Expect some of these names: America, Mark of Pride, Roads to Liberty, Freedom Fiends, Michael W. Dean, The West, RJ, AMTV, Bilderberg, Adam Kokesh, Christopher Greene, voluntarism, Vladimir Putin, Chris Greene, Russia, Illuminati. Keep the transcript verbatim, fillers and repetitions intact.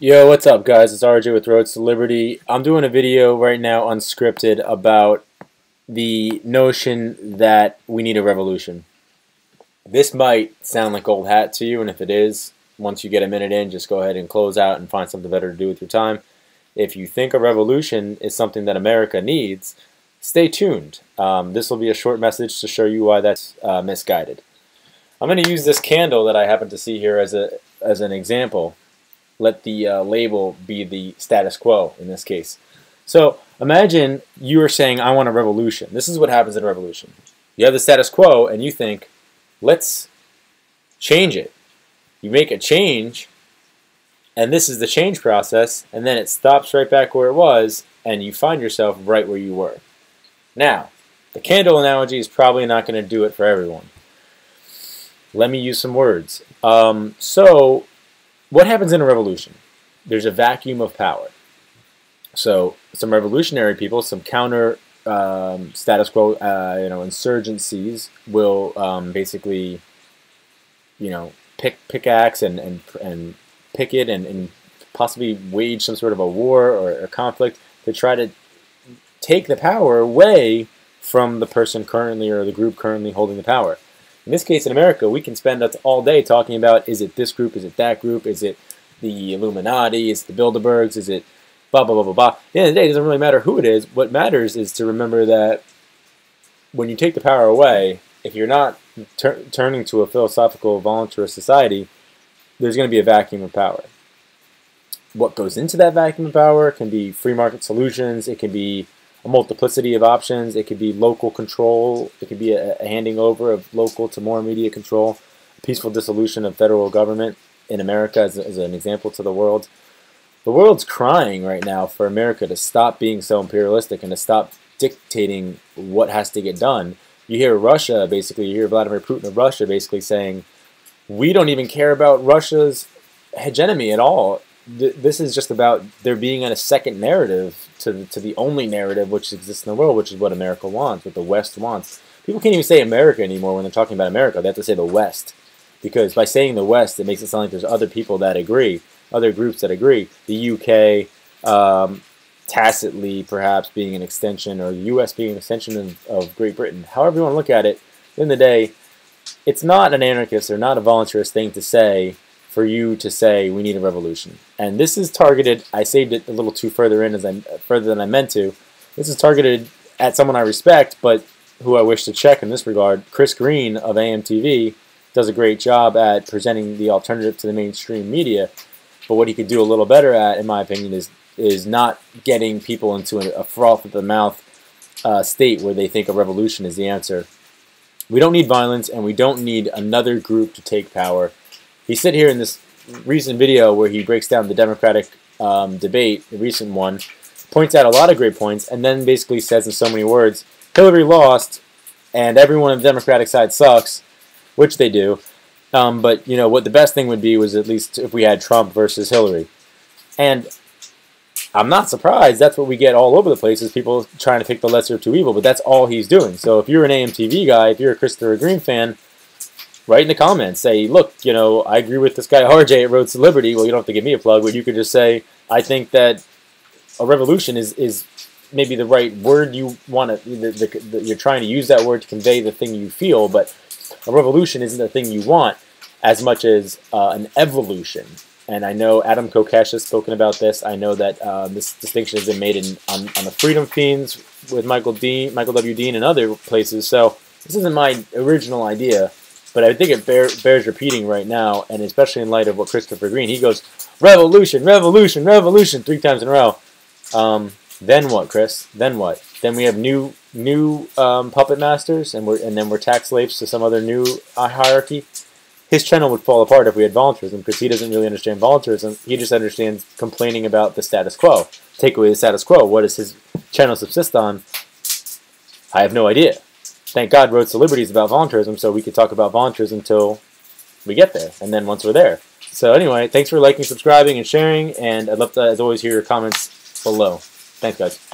Yo, what's up guys? It's R J with Roads to Liberty. I'm doing a video right now, unscripted, about the notion that we need a revolution. This might sound like old hat to you, and if it is, once you get a minute in, just go ahead and close out and find something better to do with your time. If you think a revolution is something that America needs, stay tuned. Um, this will be a short message to show you why that's uh, misguided. I'm going to use this candle that I happen to see here as a as an example. Let the uh, label be the status quo in this case. So imagine you are saying, I want a revolution. This is what happens in a revolution. You have the status quo and you think, let's change it. You make a change, and this is the change process, and then it stops right back where it was, and you find yourself right where you were. Now, the candle analogy is probably not going to do it for everyone. Let me use some words. Um, so... What happens in a revolution? There's a vacuum of power. So some revolutionary people, some counter um, status quo, uh, you know, insurgencies will um, basically, you know, pick pickaxe and and and picket and, and possibly wage some sort of a war or a conflict to try to take the power away from the person currently or the group currently holding the power. In this case, in America, we can spend us all day talking about, is it this group, is it that group, is it the Illuminati, is it the Bilderbergs, is it blah, blah, blah, blah, blah. At the end of the day, it doesn't really matter who it is. What matters is to remember that when you take the power away, if you're not tur turning to a philosophical, voluntarist society, there's going to be a vacuum of power. What goes into that vacuum of power can be free market solutions, it can be a multiplicity of options, it could be local control, it could be a, a handing over of local to more immediate control, peaceful dissolution of federal government in America as, as an example to the world. The world's crying right now for America to stop being so imperialistic and to stop dictating what has to get done. You hear Russia basically, you hear Vladimir Putin of Russia basically saying, we don't even care about Russia's hegemony at all. This is just about there being a second narrative to the, to the only narrative which exists in the world, which is what America wants, what the West wants. People can't even say America anymore when they're talking about America. They have to say the West, because by saying the West, it makes it sound like there's other people that agree, other groups that agree. The U K um, tacitly perhaps being an extension, or the U S being an extension of, of Great Britain. However you want to look at it, at the end of the day, it's not an anarchist or not a voluntarist thing to say, for you to say we need a revolution. And this is targeted, I saved it a little too further in as I, further than I meant to. This is targeted at someone I respect, but who I wish to check in this regard. Chris Greene of A M T V does a great job at presenting the alternative to the mainstream media, but what he could do a little better at, in my opinion, is is not getting people into a, a froth at the mouth uh, state where they think a revolution is the answer. We don't need violence, and we don't need another group to take power. He said here in this recent video where he breaks down the Democratic um, debate, the recent one, points out a lot of great points, and then basically says in so many words, Hillary lost, and everyone on the Democratic side sucks, which they do. Um, but you know what? The best thing would be was at least if we had Trump versus Hillary. And I'm not surprised. That's what we get all over the place, is people trying to pick the lesser of two evils. But that's all he's doing. So if you're an A M T V guy, if you're a Christopher Greene fan, write in the comments, say, look, you know, I agree with this guy R J at Roads to Liberty. Well, you don't have to give me a plug, but you could just say, I think that a revolution is, is maybe the right word you want to, the, the, the, you're trying to use that word to convey the thing you feel, but a revolution isn't the thing you want as much as uh, an evolution. And I know Adam Kokesh has spoken about this. I know that uh, this distinction has been made in, on, on the Freedom Fiends with Michael Dean, Michael W. Dean and other places. So this isn't my original idea, but I think it bear, bears repeating right now, and especially in light of what Christopher Greene, he goes, revolution, revolution, revolution, three times in a row. Um, then what, Chris? Then what? Then we have new new um, puppet masters, and we're, and then we're tax slaves to some other new uh, hierarchy. His channel would fall apart if we had voluntarism, because he doesn't really understand voluntarism. He just understands complaining about the status quo. Take away the status quo. What does his channel subsist on? I have no idea. Thank God Roads to Liberty is about voluntarism, so we could talk about voluntarism until we get there, and then once we're there. So anyway, thanks for liking, subscribing, and sharing, and I'd love to, as always, hear your comments below. Thanks, guys.